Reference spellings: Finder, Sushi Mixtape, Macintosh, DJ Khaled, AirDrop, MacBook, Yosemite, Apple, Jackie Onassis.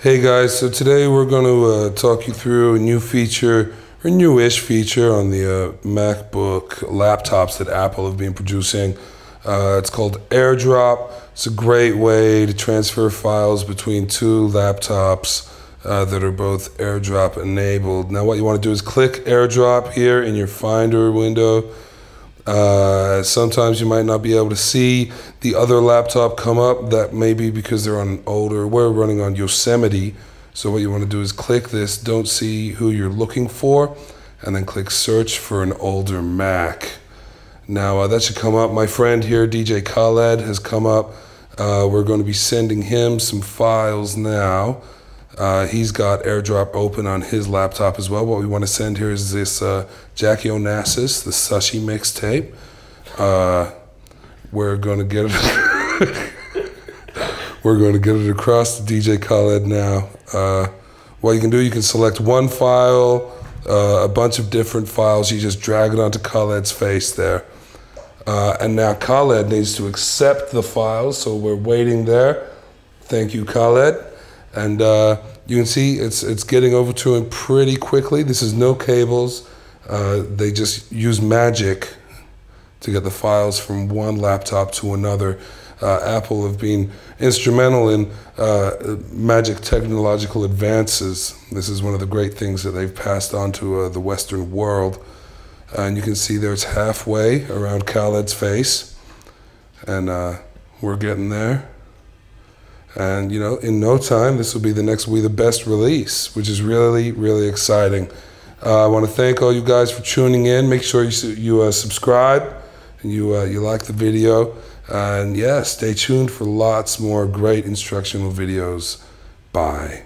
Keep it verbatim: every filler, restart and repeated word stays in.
Hey guys, so today we're going to uh, talk you through a new feature, or newish feature on the uh, MacBook laptops that Apple have been producing. Uh, it's called AirDrop. It's a great way to transfer files between two laptops uh, that are both AirDrop enabled. Now what you want to do is click AirDrop here in your Finder window. Uh, sometimes you might not be able to see the other laptop come up. That may be because they're on an older, we're running on Yosemite. So what you want to do is click this, don't see who you're looking for, and then click search for an older Mac. Now uh, that should come up. My friend here, D J Khaled, has come up. Uh, we're going to be sending him some files now. Uh, he's got AirDrop open on his laptop as well. What we want to send here is this uh, Jackie Onassis, the Sushi Mixtape. Uh, we're going to get it. We're going to get it across to D J Khaled now. Uh, what you can do, you can select one file, uh, a bunch of different files. You just drag it onto Khaled's face there, uh, and now Khaled needs to accept the files. So we're waiting there. Thank you, Khaled. And uh, you can see it's it's getting over to him pretty quickly. This is no cables. Uh, they just use magic to get the files from one laptop to another. Uh, Apple have been instrumental in uh, magic technological advances. This is one of the great things that they've passed on to uh, the Western world. Uh, and you can see there it's halfway around Khaled's face. And uh, we're getting there. And, you know, in no time, this will be the next We The Best release, which is really, really exciting. Uh, I want to thank all you guys for tuning in. Make sure you, you uh, subscribe and you, uh, you like the video. And, yeah, stay tuned for lots more great instructional videos. Bye.